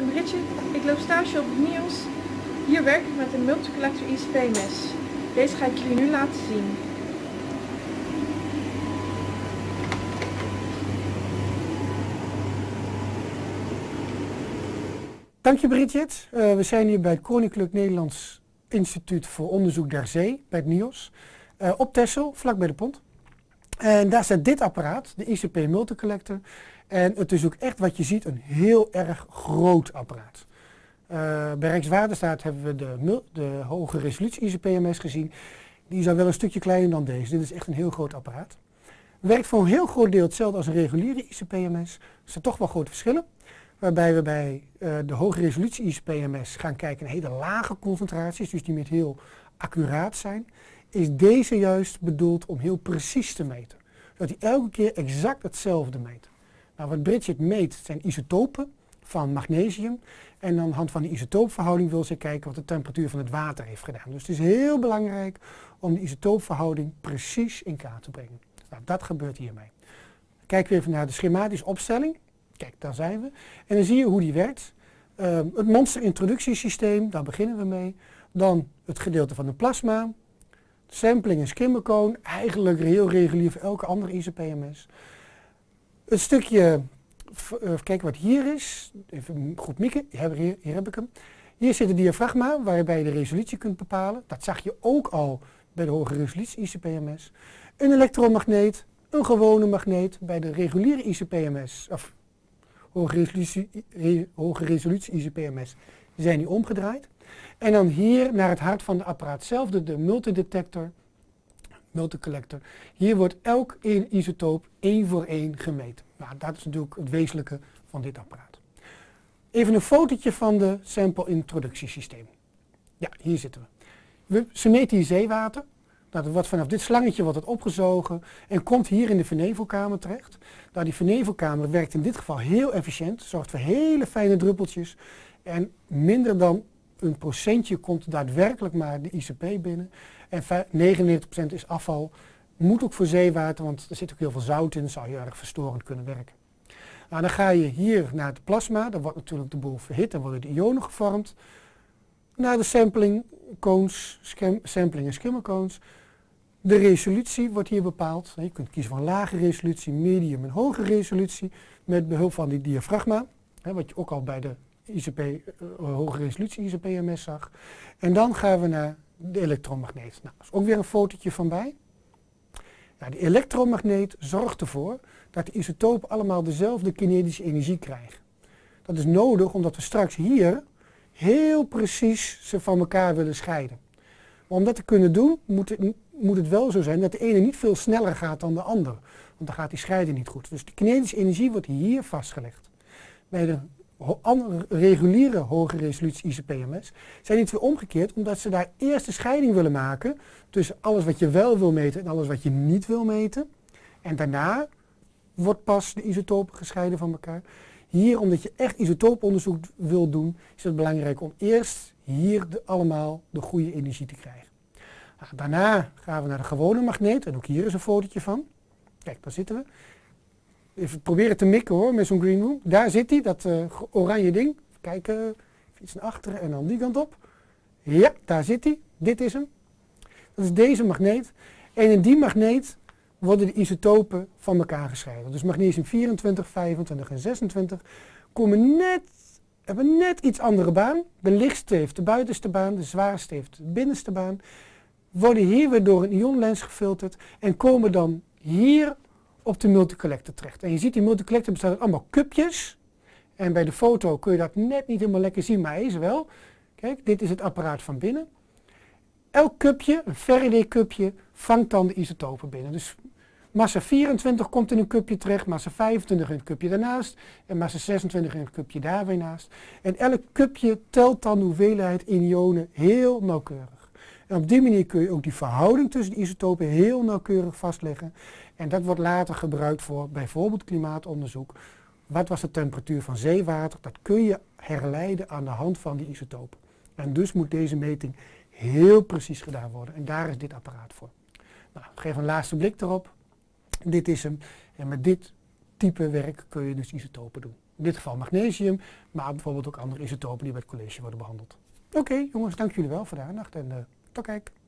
ben Bridget, ik loop stage op de NIOZ. Hier werk ik met een Multicollector ICP-MS. Deze ga ik jullie nu laten zien. Dank je Bridget. We zijn hier bij het Koninklijk Nederlands Instituut voor Onderzoek der Zee, bij het NIOZ, op Texel, vlak bij de pont. En daar staat dit apparaat, de ICP Multicollector. En het is ook echt wat je ziet, een heel erg groot apparaat. Bij Rijkswaterstaat hebben we de hoge resolutie ICP-MS gezien. Die is al wel een stukje kleiner dan deze. Dit is echt een heel groot apparaat. Werkt voor een heel groot deel hetzelfde als een reguliere ICP-MS. Er zijn toch wel grote verschillen. Waarbij we bij de hoge resolutie ICP-MS gaan kijken naar hele lage concentraties. Dus die met heel accuraat zijn. Is deze juist bedoeld om heel precies te meten. Zodat hij elke keer exact hetzelfde meet. Nou, wat Bridget meet zijn isotopen van magnesium. En aan de hand van die isotoopverhouding wil ze kijken wat de temperatuur van het water heeft gedaan. Dus het is heel belangrijk om de isotoopverhouding precies in kaart te brengen. Nou, dat gebeurt hiermee. Kijk weer even naar de schematische opstelling. Kijk, daar zijn we. En dan zie je hoe die werkt. Het monsterintroductiesysteem, daar beginnen we mee. Dan het gedeelte van het plasma. Sampling en skimmercone, eigenlijk heel regulier voor elke andere ICP-MS. Het stukje, kijk wat hier is. Even goed Mieke, hier heb ik hem. Hier zit een diafragma waarbij je de resolutie kunt bepalen. Dat zag je ook al bij de hoge resolutie ICP-MS. Een elektromagneet, een gewone magneet. Bij de reguliere ICP-MS, of hoge resolutie ICP-MS, zijn die omgedraaid. En dan hier naar het hart van het apparaat zelf, de multidetector, multicollector. Hier wordt elk isotoop 1 voor 1 gemeten. Nou, dat is natuurlijk het wezenlijke van dit apparaat. Even een fotootje van de sample-introductiesysteem. Ja, hier zitten we. Ze meten hier zeewater. Nou, dat wordt vanaf dit slangetje wordt het opgezogen en komt hier in de vernevelkamer terecht. Nou, die vernevelkamer werkt in dit geval heel efficiënt, zorgt voor hele fijne druppeltjes en minder dan een procentje komt daadwerkelijk maar de ICP binnen. En 99% is afval. Moet ook voor zeewater, want er zit ook heel veel zout in. Zou heel erg verstorend kunnen werken. Nou, dan ga je hier naar het plasma. Dan wordt natuurlijk de boel verhit. Dan worden de ionen gevormd. Naar de sampling cones, sampling en skimmercones. De resolutie wordt hier bepaald. Je kunt kiezen voor lage resolutie, medium en hoge resolutie. Met behulp van die diafragma. Wat je ook al bij de hoge resolutie ICP-MS zag. En dan gaan we naar de elektromagneet. Nou, is ook weer een fotootje van bij. Nou, de elektromagneet zorgt ervoor dat de isotopen allemaal dezelfde kinetische energie krijgen. Dat is nodig omdat we straks hier heel precies ze van elkaar willen scheiden. Maar om dat te kunnen doen moet het wel zo zijn dat de ene niet veel sneller gaat dan de ander. Want dan gaat die scheiding niet goed. Dus de kinetische energie wordt hier vastgelegd. Bij de andere reguliere hoge resolutie ICP-MS zijn iets weer omgekeerd, omdat ze daar eerst de scheiding willen maken tussen alles wat je wel wil meten en alles wat je niet wil meten. En daarna wordt pas de isotopen gescheiden van elkaar. Hier, omdat je echt isotooponderzoek wil doen, is het belangrijk om eerst hier allemaal de goede energie te krijgen. Nou, daarna gaan we naar de gewone magneet en ook hier is een fotootje van. Kijk, daar zitten we. Even proberen te mikken hoor, met zo'n green room. Daar zit hij, dat oranje ding. Even kijken, even iets naar achteren en dan die kant op. Ja, daar zit hij. Dit is hem. Dat is deze magneet. En in die magneet worden de isotopen van elkaar gescheiden. Dus magnesium 24, 25 en 26 hebben net iets andere baan. De lichtste heeft de buitenste baan, de zwaarste heeft de binnenste baan. Worden hier weer door een ionlens gefilterd en komen dan hier op de multicollector terecht. En je ziet die multicollector bestaat uit allemaal cupjes. En bij de foto kun je dat net niet helemaal lekker zien, maar hij is wel. Kijk, dit is het apparaat van binnen. Elk cupje, een Faraday cupje, vangt dan de isotopen binnen. Dus massa 24 komt in een cupje terecht, massa 25 in het cupje daarnaast en massa 26 in het cupje daar weer naast. En elk cupje telt dan de hoeveelheid ionen heel nauwkeurig. En op die manier kun je ook die verhouding tussen de isotopen heel nauwkeurig vastleggen. En dat wordt later gebruikt voor bijvoorbeeld klimaatonderzoek. Wat was de temperatuur van zeewater? Dat kun je herleiden aan de hand van die isotopen. En dus moet deze meting heel precies gedaan worden. En daar is dit apparaat voor. Nou, geef een laatste blik erop. Dit is hem. En met dit type werk kun je dus isotopen doen. In dit geval magnesium, maar bijvoorbeeld ook andere isotopen die bij het college worden behandeld. Oké, jongens, dank jullie wel voor de aandacht en tot kijk.